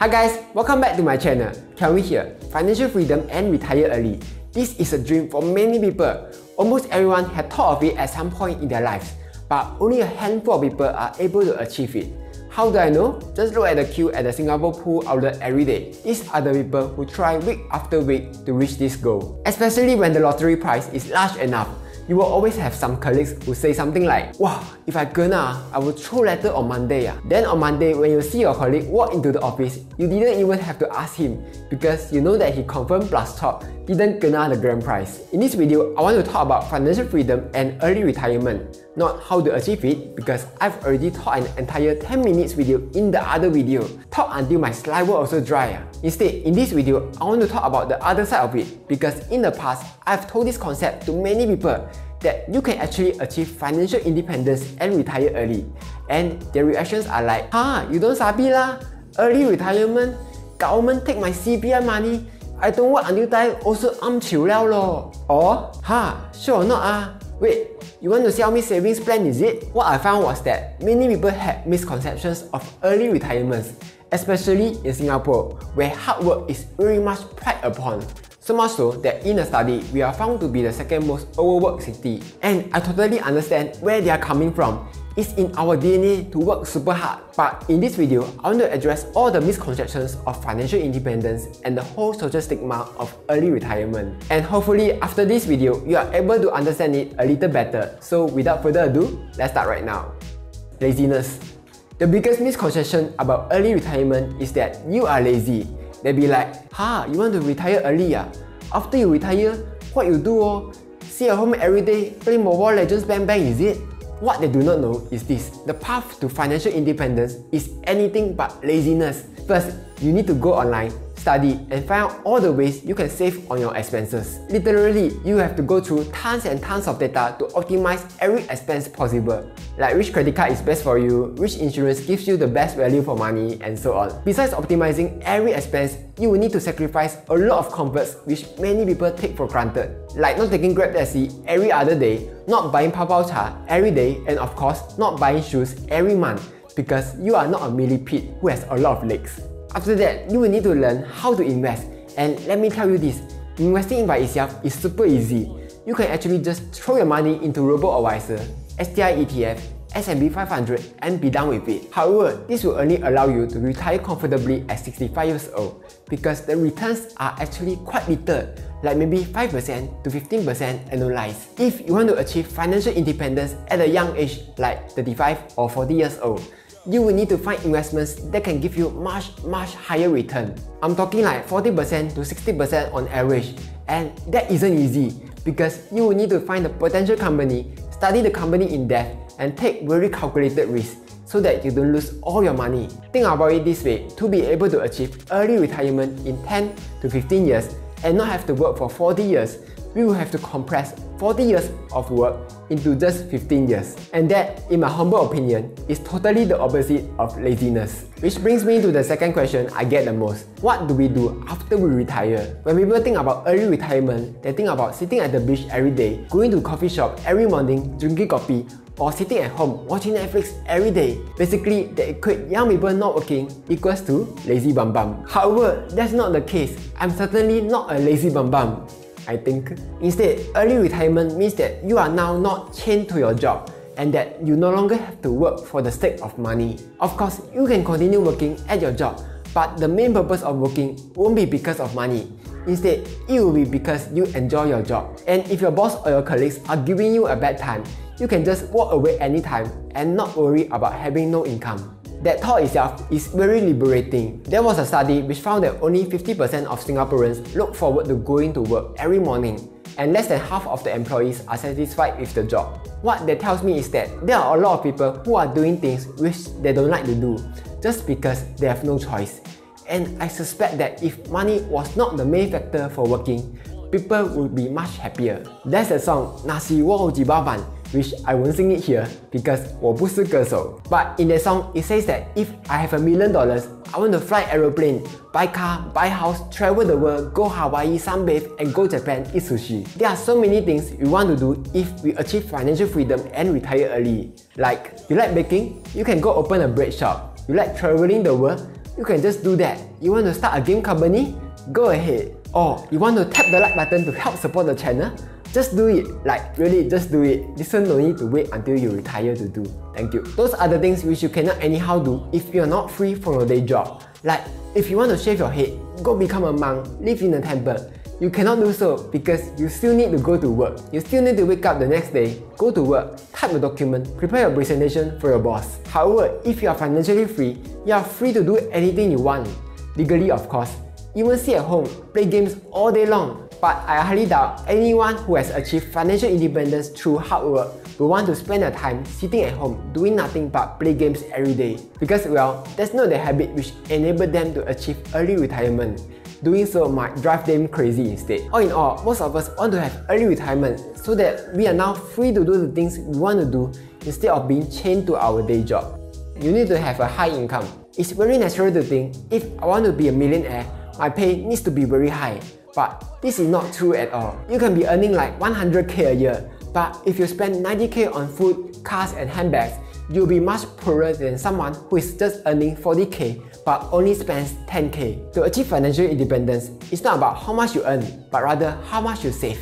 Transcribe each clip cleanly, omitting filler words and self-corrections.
Hi guys, welcome back to my channel. Kelvin here, financial freedom and retire early. This is a dream for many people. Almost everyone had thought of it at some point in their lives, but only a handful of people are able to achieve it. How do I know? Just look at the queue at the Singapore pool outlet every day. These are the people who try week after week to reach this goal. Especially when the lottery prize is large enough, you will always have some colleagues who say something like, "Wow, if I gonna, I will throw letter on Monday." Then on Monday, when you see your colleague walk into the office, you didn't even have to ask him because you know that he confirmed plus chop didn't gonna the grand prize. In this video, I want to talk about financial freedom and early retirement, not how to achieve it, because I've already taught an entire 10 minutes video in the other video. Talk until my slide will also dry. Instead, in this video, I want to talk about the other side of it, because in the past, I've told this concept to many people that you can actually achieve financial independence and retire early. And their reactions are like, "Ha, you don't sabi lah, early retirement, government take my CPF money, I don't work until die, also chill liao lo." Or, "Ha, sure or not ah, wait, you want to sell me savings plan is it?" What I found was that many people had misconceptions of early retirements, especially in Singapore, where hard work is very much pried upon. So much so that in a study, we are found to be the second most overworked city. And I totally understand where they are coming from. It's in our DNA to work super hard. But in this video, I want to address all the misconceptions of financial independence and the whole social stigma of early retirement. And hopefully after this video, you are able to understand it a little better. So without further ado, let's start right now. Laziness. The biggest misconception about early retirement is that you are lazy. They'll be like, "Ha, you want to retire early ah? After you retire, what you do oh? Sit at home every day, play Mobile Legends Bang Bang is it?" What they do not know is this: the path to financial independence is anything but laziness. First, you need to go online, study, and find out all the ways you can save on your expenses. Literally, you have to go through tons and tons of data to optimize every expense possible, like which credit card is best for you, which insurance gives you the best value for money, and so on. Besides optimizing every expense, you will need to sacrifice a lot of comforts which many people take for granted, like not taking Grab Taxi every other day, not buying Papao Cha every day, and of course, not buying shoes every month, because you are not a millipede who has a lot of legs. After that, you will need to learn how to invest. And let me tell you this, investing by itself is super easy. You can actually just throw your money into Robo Advisor, STI ETF, S&P 500 and be done with it. However, this will only allow you to retire comfortably at 65 years old because the returns are actually quite little, like maybe 5% to 15% annualized. If you want to achieve financial independence at a young age like 35 or 40 years old, you will need to find investments that can give you much higher return. I'm talking like 40% to 60% on average, and that isn't easy because you will need to find the potential company, study the company in depth, and take very calculated risks so that you don't lose all your money. Think about it this way: to be able to achieve early retirement in 10 to 15 years and not have to work for 40 years, we will have to compress 40 years of work into just 15 years. And that, in my humble opinion, is totally the opposite of laziness. Which brings me to the second question I get the most. What do we do after we retire? When people think about early retirement, they think about sitting at the beach every day, going to a coffee shop every morning, drinking coffee, or sitting at home watching Netflix every day. Basically, they equate young people not working equals to lazy bum bum. However, that's not the case. I'm certainly not a lazy bum bum, I think. Instead, early retirement means that you are now not chained to your job and that you no longer have to work for the sake of money. Of course, you can continue working at your job, but the main purpose of working won't be because of money. Instead, it will be because you enjoy your job. And if your boss or your colleagues are giving you a bad time, you can just walk away anytime and not worry about having no income. That thought itself is very liberating. There was a study which found that only 50% of Singaporeans look forward to going to work every morning, and less than half of the employees are satisfied with the job. What that tells me is that there are a lot of people who are doing things which they don't like to do, just because they have no choice. And I suspect that if money was not the main factor for working, people would be much happier. There's the song Nasi Wo Ji Ba Ban, which I won't sing it here because 我不是歌手. But in that song, it says that if I have $1 million, I want to fly aeroplane, buy car, buy house, travel the world, go Hawaii, sunbathe, and go Japan, eat sushi. There are so many things we want to do if we achieve financial freedom and retire early. Like, you like baking? You can go open a bread shop. You like traveling the world? you can just do that. You want to start a game company? Go ahead. Or you want to tap the like button to help support the channel? Just do it. Like, really, just do it. This one no need to wait until you retire to do. Thank you. Those are the things which you cannot anyhow do if you are not free from your day job. Like, if you want to shave your head, go become a monk, live in a temple. You cannot do so because you still need to go to work. You still need to wake up the next day, go to work, type a document, prepare your presentation for your boss. However, if you are financially free, you are free to do anything you want. Legally, of course. Even sit at home, play games all day long. But I highly doubt anyone who has achieved financial independence through hard work will want to spend their time sitting at home doing nothing but play games every day. Because, well, that's not the habit which enabled them to achieve early retirement. Doing so might drive them crazy instead. All in all, most of us want to have early retirement so that we are now free to do the things we want to do instead of being chained to our day job. You need to have a high income. It's very natural to think, if I want to be a millionaire, my pay needs to be very high. But this is not true at all. You can be earning like 100k a year, but if you spend 90k on food, cars and handbags, you'll be much poorer than someone who is just earning 40k but only spends 10k. To achieve financial independence, it's not about how much you earn, but rather how much you save.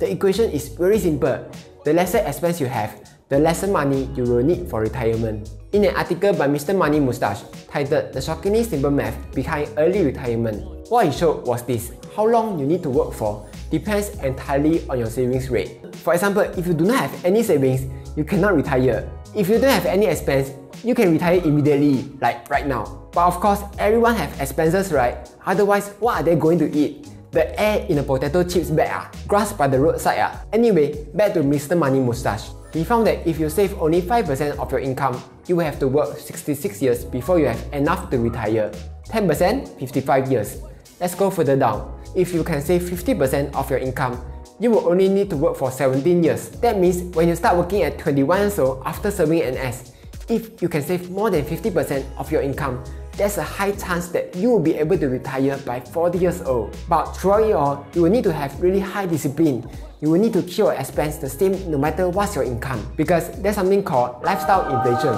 The equation is very simple. The lesser expense you have, the lesser money you will need for retirement. In an article by Mr. Money Mustache titled The Shockingly Simple Math Behind Early Retirement, what he showed was this. How long you need to work for depends entirely on your savings rate. For example, if you do not have any savings, you cannot retire. If you don't have any expense, you can retire immediately, like right now. But of course, everyone have expenses, right? Otherwise, what are they going to eat? The air in a potato chips bag, grass by the roadside, Anyway, back to Mr. Money Mustache. He found that if you save only 5% of your income, you will have to work 66 years before you have enough to retire. 10%? 55 years. Let's go further down. If you can save 50% of your income, you will only need to work for 17 years. That means when you start working at 21 years old after serving NS, if you can save more than 50% of your income, there's a high chance that you will be able to retire by 40 years old. But throughout it all, you will need to have really high discipline. You will need to keep your expense the same no matter what's your income, because there's something called lifestyle inflation.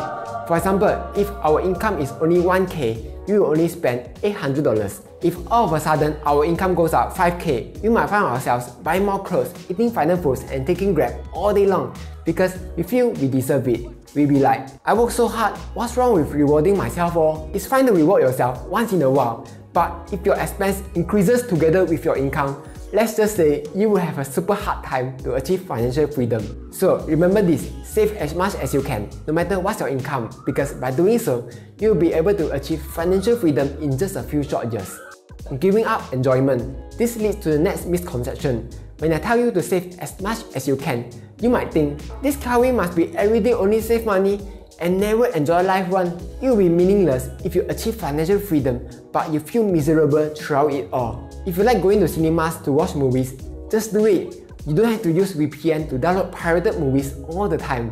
For example, if our income is only 1k, you will only spend $800. If all of a sudden our income goes up 5k, we might find ourselves buying more clothes, eating finer foods and taking Grab all day long because we feel we deserve it. We'll be like, I work so hard, what's wrong with rewarding myself or? It's fine to reward yourself once in a while, but if your expense increases together with your income, let's just say you will have a super hard time to achieve financial freedom. So remember this, save as much as you can, no matter what's your income, because by doing so, you'll be able to achieve financial freedom in just a few short years. Giving up enjoyment. This leads to the next misconception. When I tell you to save as much as you can, you might think, this Kawi must be everyday only save money and never enjoy life one. It will be meaningless if you achieve financial freedom but you feel miserable throughout it all. If you like going to cinemas to watch movies, just do it. You don't have to use VPN to download pirated movies all the time.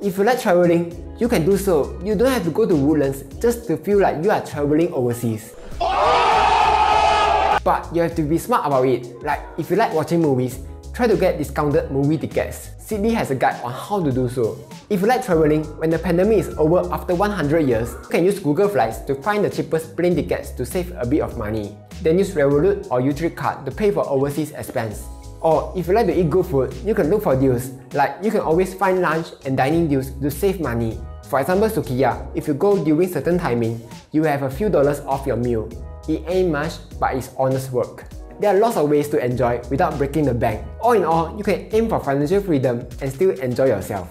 If you like traveling, you can do so. You don't have to go to Woodlands just to feel like you are traveling overseas. But you have to be smart about it. Like, if you like watching movies, try to get discounted movie tickets. Sydney has a guide on how to do so. If you like traveling, when the pandemic is over after 100 years, you can use Google Flights to find the cheapest plane tickets to save a bit of money. Then use Revolut or U3 card to pay for overseas expense. Or if you like to eat good food, you can look for deals. Like, you can always find lunch and dining deals to save money. For example, Sukiya, if you go during certain timing, you have a few dollars off your meal. It ain't much, but it's honest work. There are lots of ways to enjoy without breaking the bank. All in all, you can aim for financial freedom and still enjoy yourself.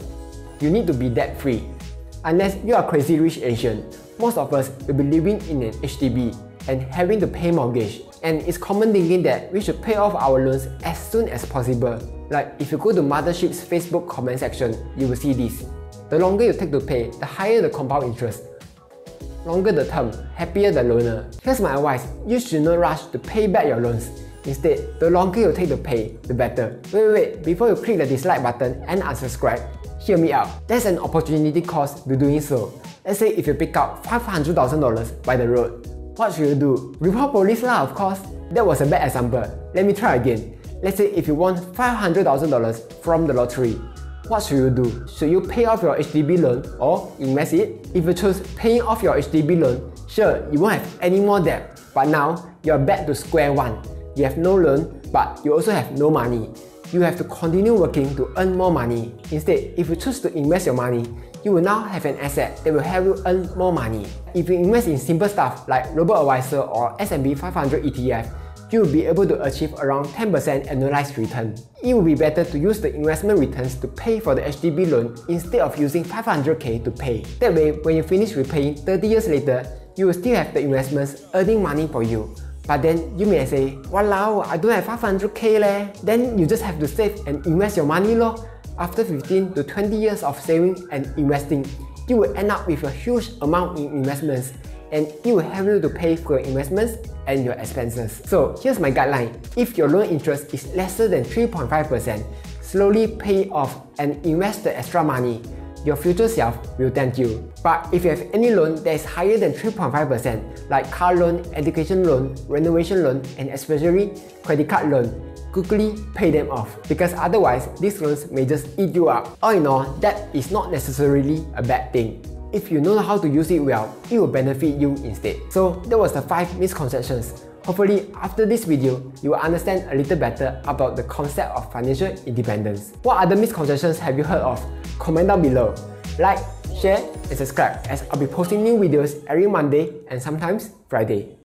You need to be debt free. Unless you are crazy rich Asian, most of us will be living in an HDB and having to pay mortgage. And it's common thinking that we should pay off our loans as soon as possible. Like, if you go to Mothership's Facebook comment section, you will see this. The longer you take to pay, the higher the compound interest. Longer the term, happier the loaner. Here's my advice, you should not rush to pay back your loans. Instead, the longer you take to pay, the better. Wait, before you click the dislike button and unsubscribe, hear me out. There's an opportunity cost to doing so. Let's say if you pick up $500,000 by the road, what should you do? Report police lah, of course. That was a bad example. Let me try again. Let's say if you won $500,000 from the lottery, what should you do? Should you pay off your HDB loan or invest it? If you choose paying off your HDB loan, sure, you won't have any more debt, but now you're back to square one. You have no loan, but you also have no money. You have to continue working to earn more money. Instead, if you choose to invest your money, you will now have an asset that will help you earn more money. If you invest in simple stuff like Robo Advisor or S&P 500 ETF, you will be able to achieve around 10% annualized return. It will be better to use the investment returns to pay for the HDB loan instead of using 500k to pay. That way, when you finish repaying 30 years later, you will still have the investments earning money for you. But then you may say, "Walao, I don't have 500k leh." Then you just have to save and invest your money lor. After 15 to 20 years of saving and investing, you will end up with a huge amount in investments, and it will help you to pay for your investments and your expenses. So here's my guideline. If your loan interest is lesser than 3.5%, slowly pay it off and invest the extra money. Your future self will thank you. But if you have any loan that is higher than 3.5%, like car loan, education loan, renovation loan, and especially credit card loan, quickly pay them off, because otherwise these loans may just eat you up. All in all, debt is not necessarily a bad thing. If you know how to use it well, it will benefit you instead. So that was the 5 misconceptions. Hopefully, after this video, you will understand a little better about the concept of financial independence. What other misconceptions have you heard of? Comment down below. Like, share, and subscribe, as I'll be posting new videos every Monday and sometimes Friday.